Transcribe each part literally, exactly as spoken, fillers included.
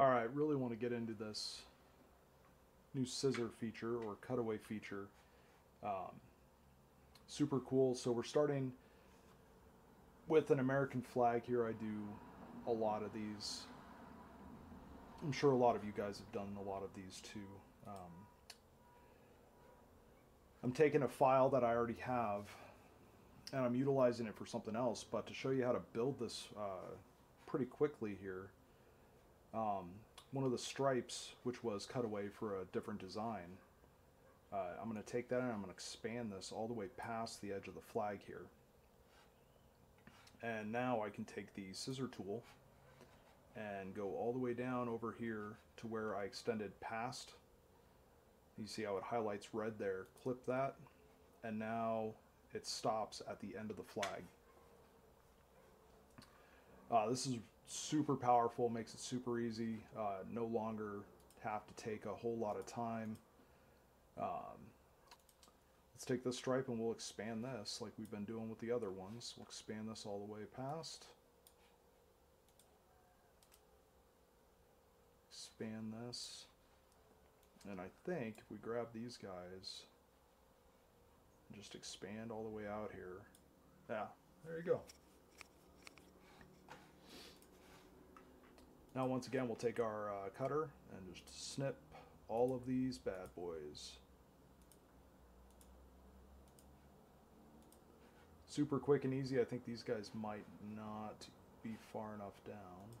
Alright, really want to get into this new scissor feature or cutaway feature. Um, super cool. So we're starting with an American flag here. I do a lot of these. I'm sure a lot of you guys have done a lot of these too. Um, I'm taking a file that I already have and I'm utilizing it for something else, but to show you how to build this uh, pretty quickly here, um, one of the stripes, which was cut away for a different design, uh, I'm going to take that and I'm going to expand this all the way past the edge of the flag here. And now I can take the scissor tool and go all the way down over here to where I extended past. You see how it highlights red there. Clip that, and now it stops at the end of the flag. Uh, this is super powerful, makes it super easy. Uh, no longer have to take a whole lot of time. Um, let's take this stripe and we'll expand this like we've been doing with the other ones. We'll expand this all the way past. Expand this. And I think if we grab these guys, just expand all the way out here. Yeah, there you go. Now once again, we'll take our uh, cutter and just snip all of these bad boys. Super quick and easy. I think these guys might not be far enough down.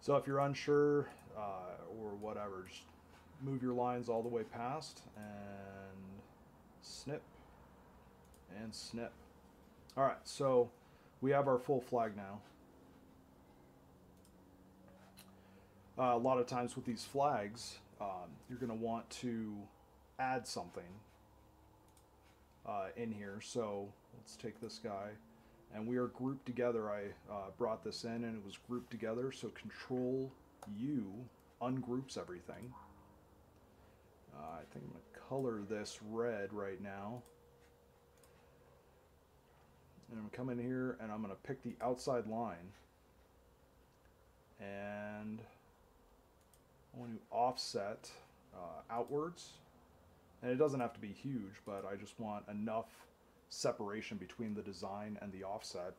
So if you're unsure uh, or whatever, just move your lines all the way past and snip and snip. All right, so we have our full flag now. Uh, a lot of times with these flags, um, you're going to want to add something uh, in here. So let's take this guy. And we are grouped together. I uh, brought this in and it was grouped together. So Control U ungroups everything. Uh, I think I'm going to color this red right now. And I'm coming here and I'm going to pick the outside line. And I want to offset uh, outwards. And it doesn't have to be huge, but I just want enough separation between the design and the offset.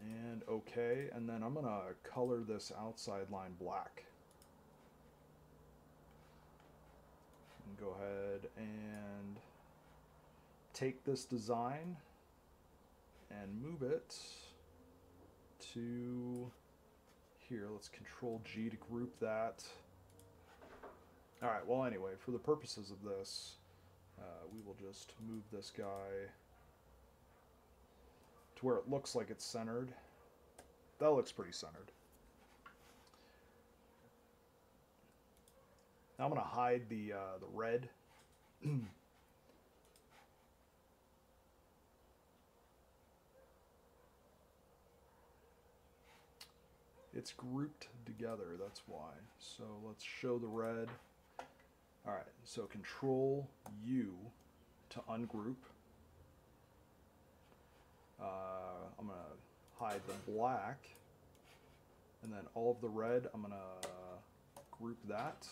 And okay, and then I'm gonna color this outside line black and go ahead and take this design and move it to here. Let's Control G to group that. All right, well anyway, for the purposes of this, Uh, we will just move this guy to where it looks like it's centered. That looks pretty centered. Now I'm going to hide the, uh, the red. It's grouped together, that's why. So let's show the red. All right, so Control U to ungroup. Uh, I'm gonna hide the black, and then all of the red, I'm gonna group that.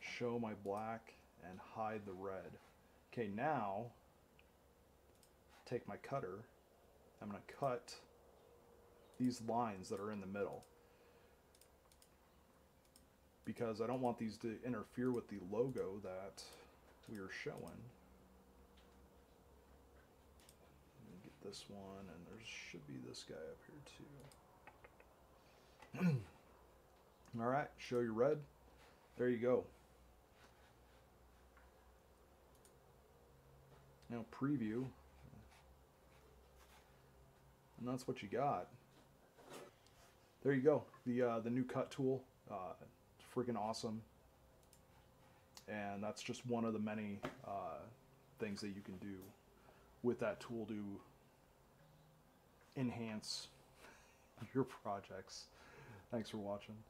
Show my black and hide the red. Okay, now take my cutter. I'm gonna cut these lines that are in the middle, because I don't want these to interfere with the logo that we are showing. Get this one, and there should be this guy up here too. All right, show your red. There you go. Now preview, and that's what you got. There you go. The uh, the new cut tool. Uh, Freaking awesome, and that's just one of the many uh, things that you can do with that tool to enhance your projects. Thanks for watching.